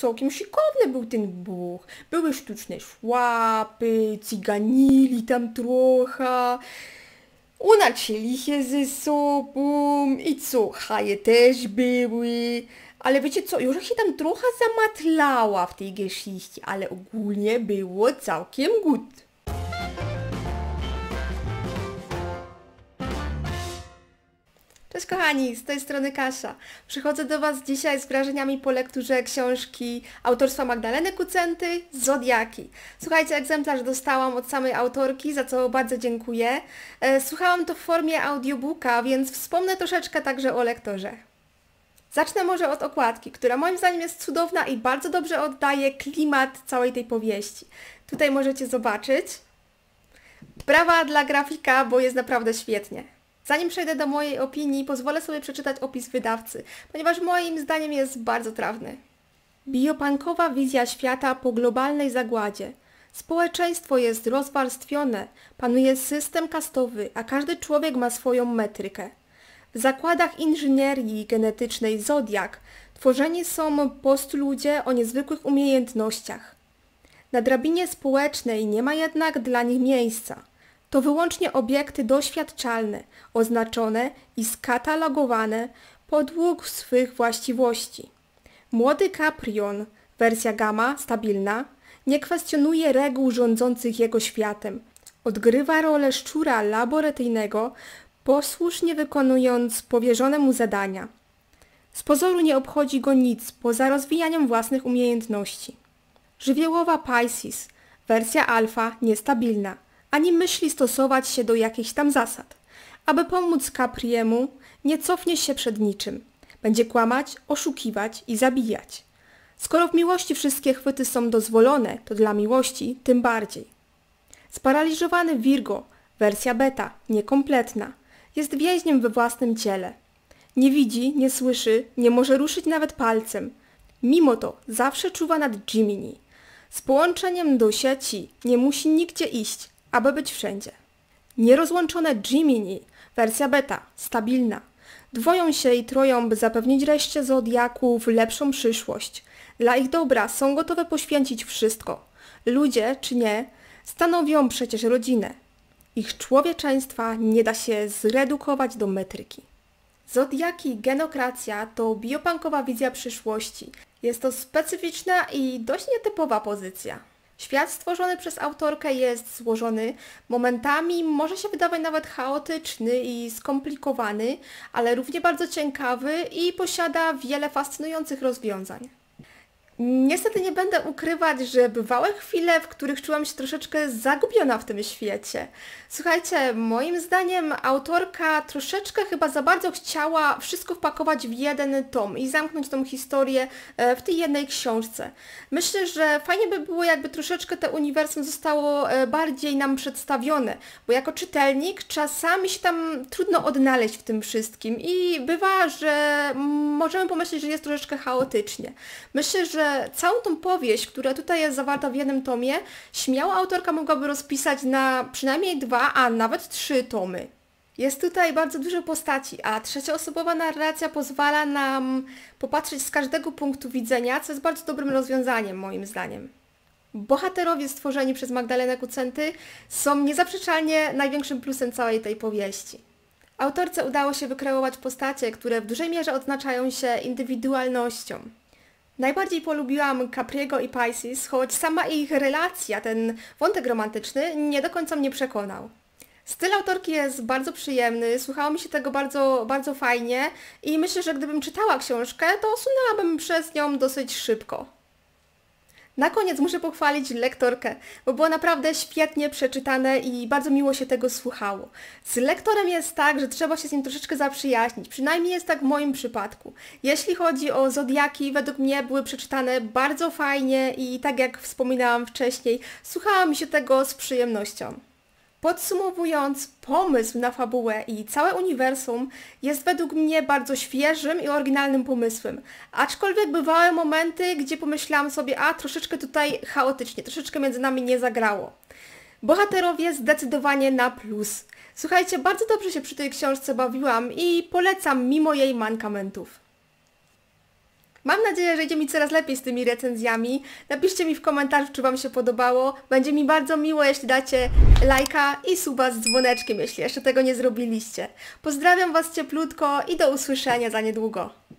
całkiem szykowny był ten Bóg. Były sztuczne szłapy, cyganili tam trochę. Unaczyli się ze sobą i co, haje też były. Ale wiecie co, już się tam trochę zamatlała w tej geschiście, ale ogólnie było całkiem gut. Cześć kochani, z tej strony Kasia. Przychodzę do Was dzisiaj z wrażeniami po lekturze książki autorstwa Magdaleny Kucenty, Zodiaki. Słuchajcie, egzemplarz dostałam od samej autorki, za co bardzo dziękuję. Słuchałam to w formie audiobooka, więc wspomnę troszeczkę także o lektorze. Zacznę może od okładki, która moim zdaniem jest cudowna i bardzo dobrze oddaje klimat całej tej powieści. Tutaj możecie zobaczyć. Brawa dla grafika, bo jest naprawdę świetnie. Zanim przejdę do mojej opinii, pozwolę sobie przeczytać opis wydawcy, ponieważ moim zdaniem jest bardzo trafny. Biopunkowa wizja świata po globalnej zagładzie. Społeczeństwo jest rozwarstwione, panuje system kastowy, a każdy człowiek ma swoją metrykę. W zakładach inżynierii genetycznej Zodiak tworzeni są postludzie o niezwykłych umiejętnościach. Na drabinie społecznej nie ma jednak dla nich miejsca. To wyłącznie obiekty doświadczalne, oznaczone i skatalogowane podług swych właściwości. Młody Caprion, wersja gamma, stabilna, nie kwestionuje reguł rządzących jego światem. Odgrywa rolę szczura laboratoryjnego, posłusznie wykonując powierzone mu zadania. Z pozoru nie obchodzi go nic poza rozwijaniem własnych umiejętności. Żywiołowa Pisces, wersja alfa, niestabilna, ani myśli stosować się do jakichś tam zasad. Aby pomóc Capriemu, nie cofnie się przed niczym. Będzie kłamać, oszukiwać i zabijać. Skoro w miłości wszystkie chwyty są dozwolone, to dla miłości tym bardziej. Sparaliżowany Virgo, wersja beta, niekompletna, jest więźniem we własnym ciele. Nie widzi, nie słyszy, nie może ruszyć nawet palcem. Mimo to zawsze czuwa nad Gemini. Z połączeniem do sieci nie musi nigdzie iść, aby być wszędzie. Nierozłączone Gemini, wersja beta, stabilna. Dwoją się i troją, by zapewnić reszcie Zodiaków lepszą przyszłość. Dla ich dobra są gotowe poświęcić wszystko. Ludzie, czy nie, stanowią przecież rodzinę. Ich człowieczeństwa nie da się zredukować do metryki. Zodiaki Genokracja to biopunkowa wizja przyszłości. Jest to specyficzna i dość nietypowa pozycja. Świat stworzony przez autorkę jest złożony, momentami może się wydawać nawet chaotyczny i skomplikowany, ale równie bardzo ciekawy i posiada wiele fascynujących rozwiązań. Niestety nie będę ukrywać, że bywały chwile, w których czułam się troszeczkę zagubiona w tym świecie. Słuchajcie, moim zdaniem autorka troszeczkę chyba za bardzo chciała wszystko wpakować w jeden tom i zamknąć tą historię w tej jednej książce. Myślę, że fajnie by było, jakby troszeczkę to uniwersum zostało bardziej nam przedstawione, bo jako czytelnik czasami się tam trudno odnaleźć w tym wszystkim i bywa, że możemy pomyśleć, że jest troszeczkę chaotycznie. Myślę, że całą tą powieść, która tutaj jest zawarta w jednym tomie, śmiało autorka mogłaby rozpisać na przynajmniej 2, a nawet 3 tomy. Jest tutaj bardzo dużo postaci, a trzecioosobowa narracja pozwala nam popatrzeć z każdego punktu widzenia, co jest bardzo dobrym rozwiązaniem moim zdaniem. Bohaterowie stworzeni przez Magdalenę Kucenty są niezaprzeczalnie największym plusem całej tej powieści. Autorce udało się wykreować postacie, które w dużej mierze odznaczają się indywidualnością. Najbardziej polubiłam Capriego i Pisces, choć sama ich relacja, ten wątek romantyczny, nie do końca mnie przekonał. Styl autorki jest bardzo przyjemny, słuchało mi się tego bardzo, bardzo fajnie i myślę, że gdybym czytała książkę, to osunęłabym przez nią dosyć szybko. Na koniec muszę pochwalić lektorkę, bo było naprawdę świetnie przeczytane i bardzo miło się tego słuchało. Z lektorem jest tak, że trzeba się z nim troszeczkę zaprzyjaźnić, przynajmniej jest tak w moim przypadku. Jeśli chodzi o Zodiaki, według mnie były przeczytane bardzo fajnie i tak jak wspominałam wcześniej, słuchałam się tego z przyjemnością. Podsumowując, pomysł na fabułę i całe uniwersum jest według mnie bardzo świeżym i oryginalnym pomysłem. Aczkolwiek bywały momenty, gdzie pomyślałam sobie, a troszeczkę tutaj chaotycznie, troszeczkę między nami nie zagrało. Bohaterowie zdecydowanie na plus. Słuchajcie, bardzo dobrze się przy tej książce bawiłam i polecam mimo jej mankamentów. Mam nadzieję, że idzie mi coraz lepiej z tymi recenzjami. Napiszcie mi w komentarzu, czy Wam się podobało. Będzie mi bardzo miło, jeśli dacie lajka i suba z dzwoneczkiem, jeśli jeszcze tego nie zrobiliście. Pozdrawiam Was cieplutko i do usłyszenia za niedługo.